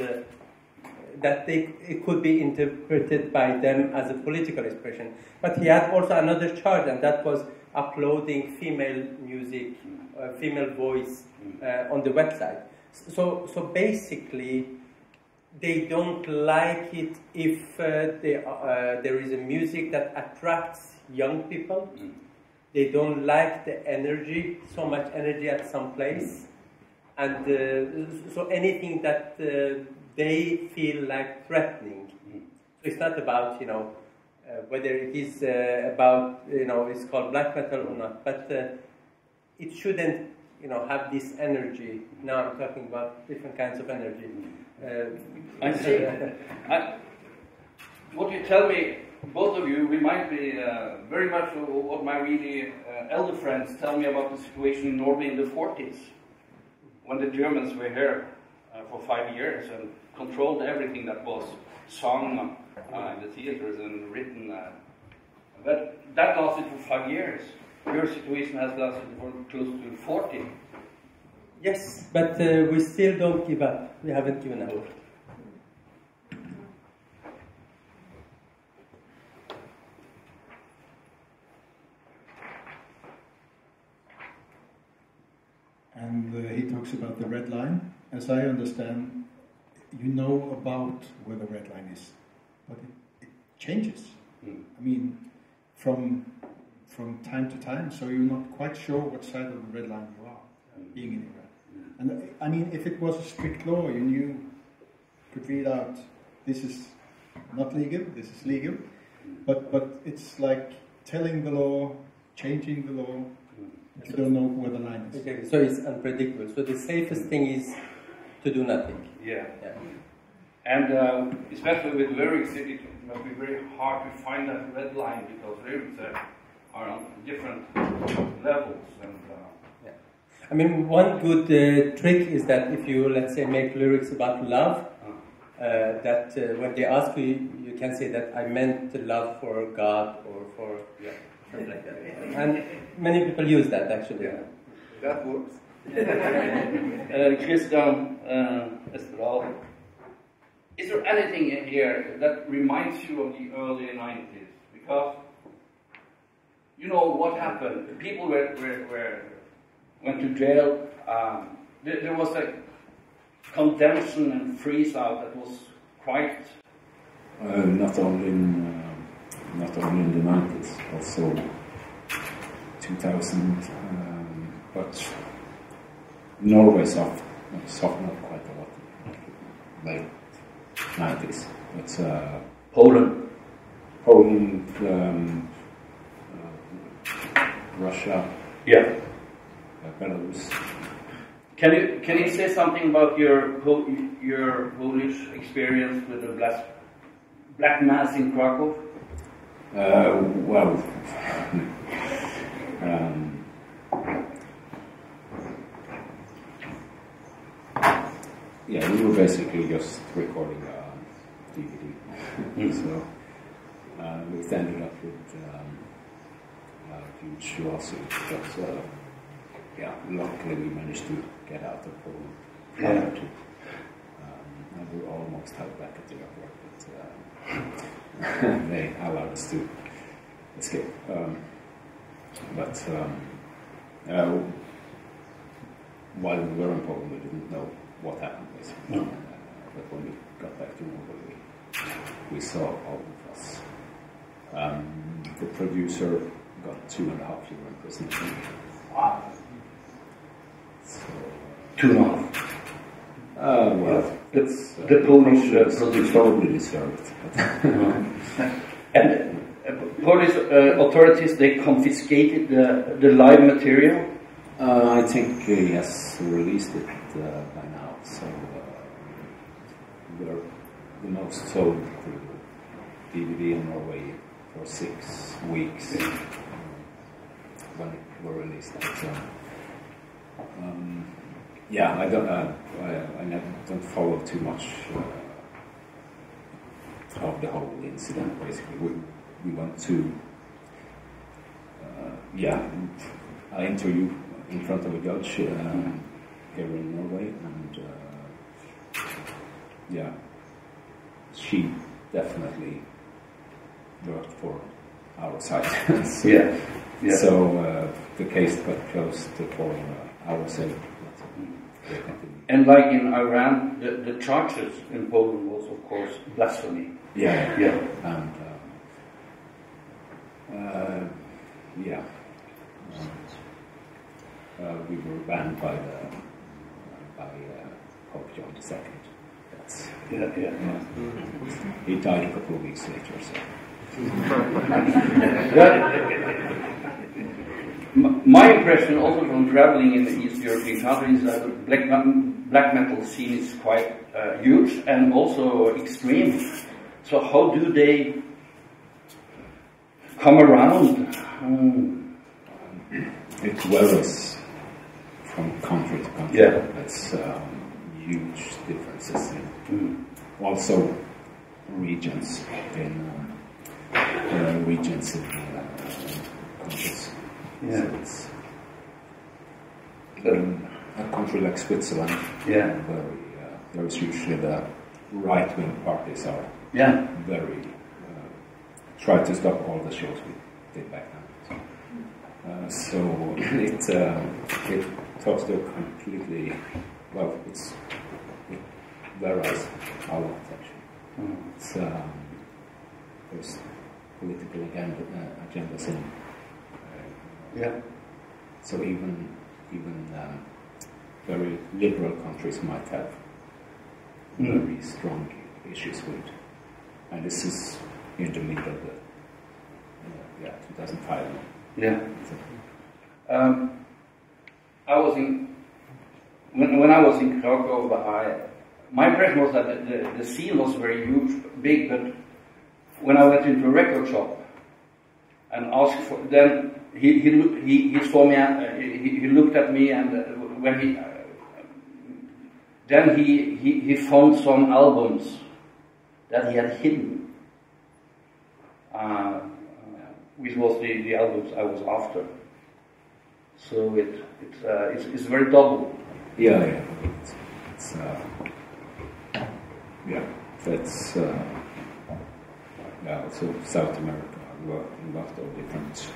It could be interpreted by them as a political expression. But he had also another charge, and that was uploading female music, female voice on the website. So basically, they don't like it if there is a music that attracts young people. They don't like the energy, so much energy at some place. And so anything that... they feel like threatening. So it's not about, you know, whether it is about, you know, it's called black metal or not, but it shouldn't, you know, have this energy. Now I'm talking about different kinds of energy. I see. What you tell me, both of you, remind me very much of what my really elder friends tell me about the situation in Norway in the 40s, when the Germans were here. For 5 years and controlled everything that was sung in the theaters and written. But that lasted for 5 years. Your situation has lasted for close to 40. Yes, but we still don't give up. We haven't given up. and he talks about the red line. As I understand, you know about where the red line is, but it changes. Mm. I mean, from time to time, so you're not quite sure what side of the red line you are, being in Iran. Mm. And I mean, if it was a strict law, you knew, could read out, this is not legal, this is legal, but it's like telling the law, changing the law, you don't know where the line is. Okay, so it's unpredictable. So the safest thing is to do nothing. Yeah. Yeah. And especially with lyrics, it must be very hard to find that red line because lyrics are on different levels. And, yeah. I mean, one good trick is that if you, let's say, make lyrics about love, that when they ask you, you can say that I meant the love for God or for... Yeah. Like that. And many people use that actually. Yeah. That works. Kristian Espedal, is there anything in here that reminds you of the early 90s? Because you know what happened? People went to jail. There was a condemnation and freeze out that was quite. Not only in the 90s, also 2000, but Norway suffered quite a lot, late 90s. But Poland, Russia, yeah, Belarus. Can you say something about your Polish experience with the black mass in Krakow? Well, yeah, we were basically just recording a DVD, so we ended up with a huge lawsuit, but yeah, luckily we managed to get out of Poland prior to, and we were almost held back at the airport, but they allowed us to escape. While we were in Poland, we didn't know what happened, basically. No. But when we got back to Norway, we saw all of us. The producer got 2.5 years in prison. Wow. So, 2.5. Well, it's the Polish producer probably deserved. And Polish authorities, they confiscated the live material. I think he has released it by now. So we're the most sold DVD in Norway for 6 weeks when it were released. Yeah, I don't. I don't follow too much of the whole incident. Basically, we went to. Yeah, I interviewed in front of a judge here in Norway, and yeah, she definitely worked for our side. So, yeah. Yeah. So the case got closed for our side. And like in Iran, the charges in Poland was, of course, blasphemy. Yeah, yeah. And, yeah. We were banned by Pope John II. That's, yeah, yeah. He died a couple of weeks later. So. My impression, also from traveling in the East European countries, is that the black metal scene is quite huge and also extreme. So how do they come around? It varies from country to country. Yeah. That's huge differences in also regions in countries. Yeah. So it's a country like Switzerland, yeah, there is usually the right-wing parties are very try to stop all the shows we did back then. So it so they're completely, well, it varies a lot actually. Mm. It's, there's political agendas in yeah. So even very liberal countries might have very strong issues with, and this is in the middle of the 2005. Yeah. I was in when I was in Krakow. My impression was that the scene was very huge, big, but when I went into a record shop and asked for, then he saw me. He looked at me, and when he then he found some albums that he had hidden, which was the albums I was after. So it's very double. Yeah, yeah. Yeah. That's yeah. Also South America, a lot of different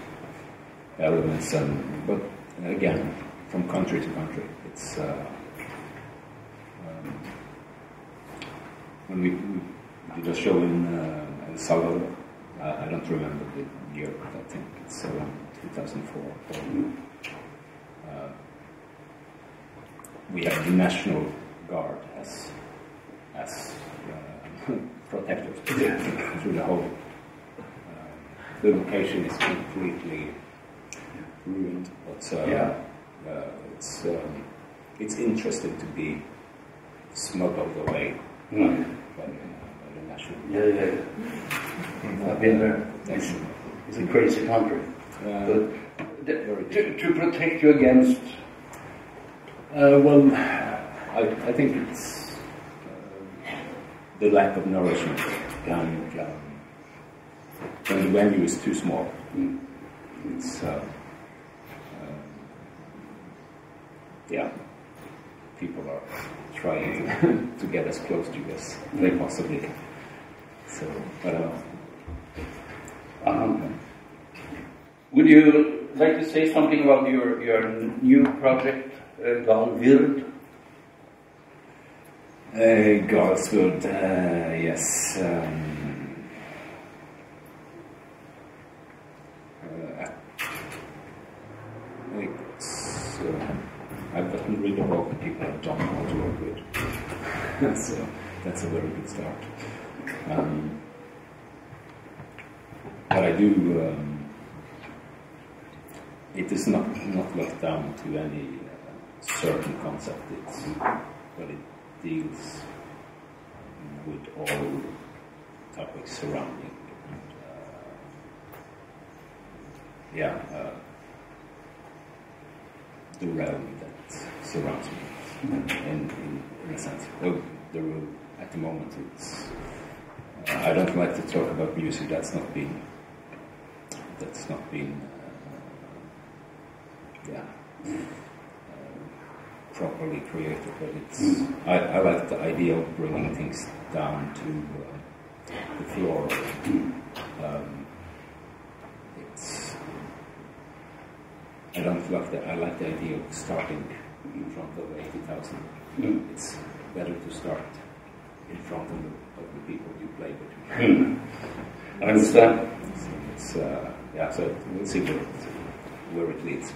elements, and but again, from country to country, it's when we did a show in El Salvador. I don't remember the year, but I think it's around 2004. We have the National Guard as protectors through the whole. The location is completely ruined, but yeah. It's interesting to be smuggled away by the national. Yeah, yeah. I've been there. It's a crazy country. But to protect you against. Well, I think it's the lack of nourishment. When the venue is too small, it's yeah. People are trying to get as close to this as they possibly can. So, but would you like to say something about your new project, Gaahl? Gaalsvord, yes. I've gotten rid of all the people I don't want to work with, so that's a very good start. But I do, it is not locked down to any certain concept, but it deals with all topics surrounding it. And, yeah, the realm that surrounds me, in a sense. Well, at the moment, it's. I don't like to talk about music. That's not been. Properly created, but it's. I like the idea of bringing things down to the floor. I don't like that. I like the idea of starting in front of 80,000. Mm. It's better to start in front of the people you play with. Mm. I understand. So it's, yeah, so we'll see where it leads.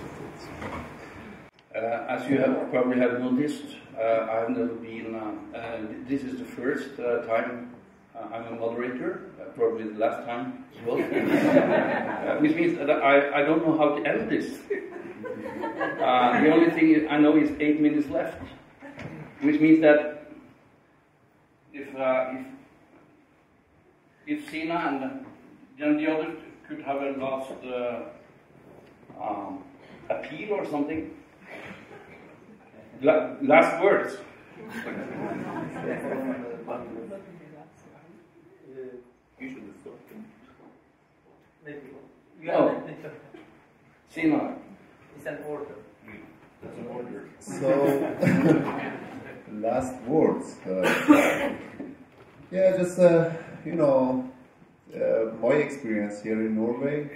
As you have probably have noticed, I've never been. This is the first time I'm a moderator. Probably the last time as well. Which means that I don't know how to end this. The only thing I know is 8 minutes left, which means that if Sina and then the other could have a last appeal or something, last words. You should have thought. Maybe. No. Sina. It's an order. That's an order. So, last words. Yeah, just, my experience here in Norway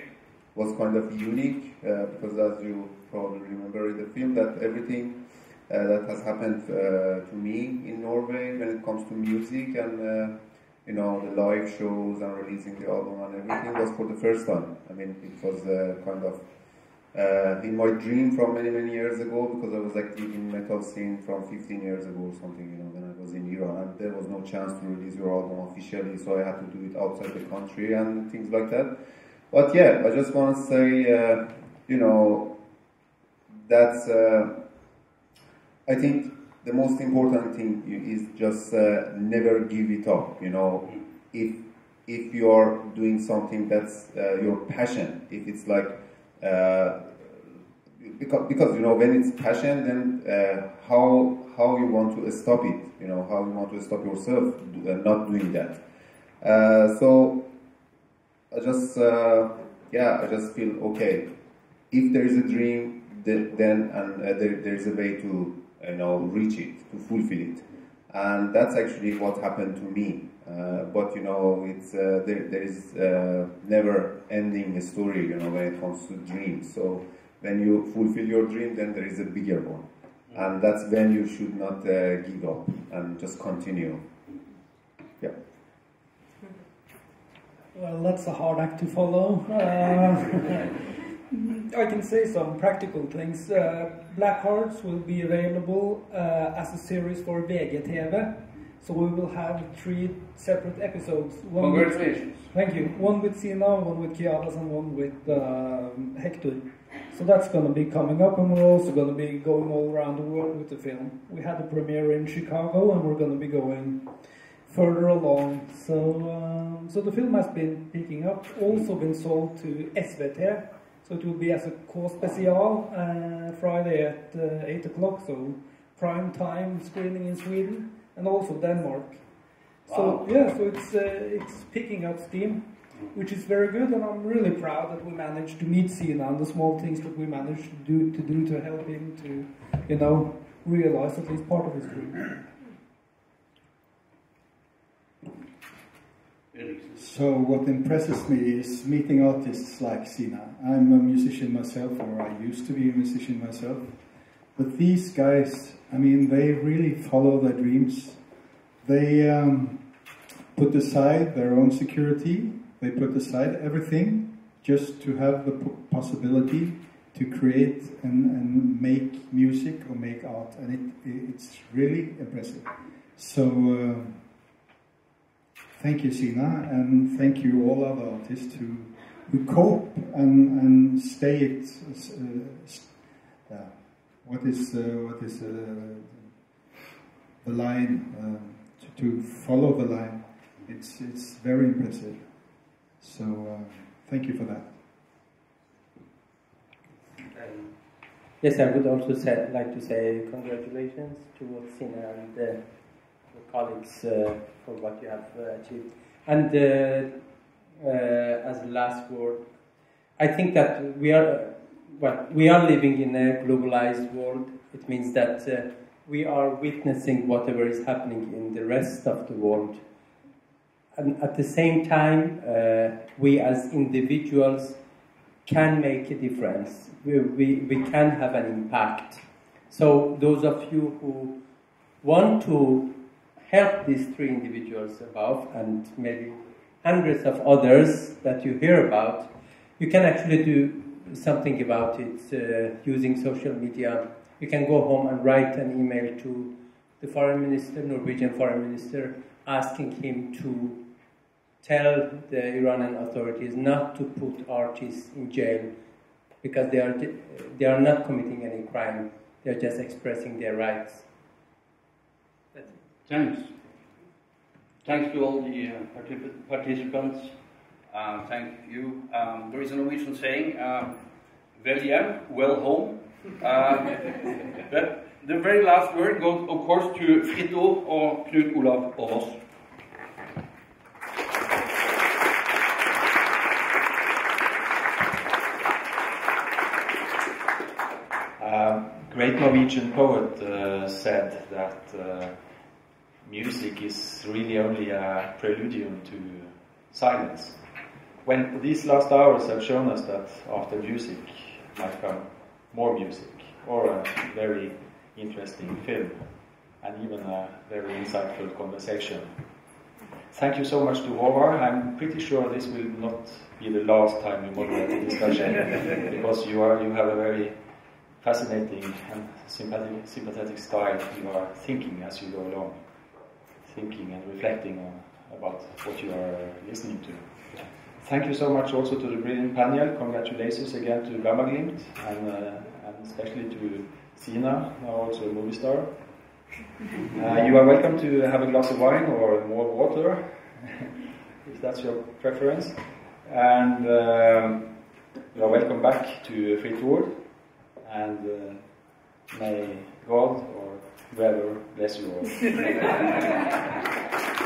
was kind of unique because, as you probably remember in the film, that everything that has happened to me in Norway when it comes to music and you know, the live shows and releasing the album and everything was for the first time. I mean, it was kind of in my dream from many, many years ago, because I was active in metal scene from 15 years ago or something, you know, when I was in Iran, and there was no chance to release your album officially, so I had to do it outside the country and things like that. But yeah, I just want to say, you know, that's, I think the most important thing is just never give it up, you know. If you are doing something that's your passion, if it's like, because you know, when it's passion, then how you want to stop it, you know, how you want to stop yourself not doing that. So I just yeah, I just feel okay. If there is a dream, then and there is a way to, you know, reach it, to fulfill it, and that's actually what happened to me. But you know, it's there is never-ending story, you know, when it comes to dreams. So when you fulfill your dream, then there is a bigger one, and that's when you should not give up and just continue. Yeah. Well, that's a hard act to follow. I can say some practical things. Black Hearts will be available as a series for VGTV, so we will have 3 separate episodes. Congratulations. Thank you. One with Sina, one with Kiadas, and one with Hector. So that's going to be coming up, and we're also going to be going all around the world with the film. We had a premiere in Chicago, and we're going to be going further along. So, so the film has been picking up, also been sold to SVT. So it will be as a K-special Friday at 8 o'clock, so prime time screening in Sweden and also Denmark. Wow. So yeah, so it's picking up steam, which is very good, and I'm really proud that we managed to meet Sina and the small things that we managed to do to help him to, you know, realize at least part of his dream. So what impresses me is meeting artists like Sina. I'm a musician myself, or I used to be a musician myself. But these guys, I mean, they really follow their dreams. They put aside their own security. They put aside everything just to have the possibility to create and make music or make art. And it's really impressive. So... thank you, Sina, and thank you all other artists who cope and stay it. What is the line to follow the line? It's very impressive. So thank you for that. Yes, I would also like to say congratulations to both Sina and your colleagues for what you have achieved. And as a last word, I think that we are living in a globalized world. It means that we are witnessing whatever is happening in the rest of the world. And at the same time, we as individuals can make a difference. We can have an impact. So those of you who want to help these 3 individuals above, and maybe hundreds of others that you hear about, you can actually do something about it using social media. You can go home and write an email to the foreign minister, Norwegian foreign minister, asking him to tell the Iranian authorities not to put artists in jail, because they are not committing any crime. They are just expressing their rights. Thanks. Thanks to all the participants. Thank you. There is a Norwegian saying, "Vel hjem, well home." But the very last word goes, of course, to Fritt Ord or Knut Olav Åmås. Great Norwegian poet said that music is really only a preludium to silence. when these last hours have shown us that after music might come more music, or a very interesting film, and even a very insightful conversation. Thank you so much to Håvard. I'm pretty sure this will not be the last time you moderate the discussion, because you have a very fascinating and sympathetic style. You are thinking as you go along, thinking and reflecting about what you are listening to. Thank you so much also to the brilliant panel. Congratulations again to Gammaglimt and especially to Sina, now also a movie star. You are welcome to have a glass of wine or more water, if that's your preference. And you are welcome back to Fritt Ord, and may God or whoever bless you all.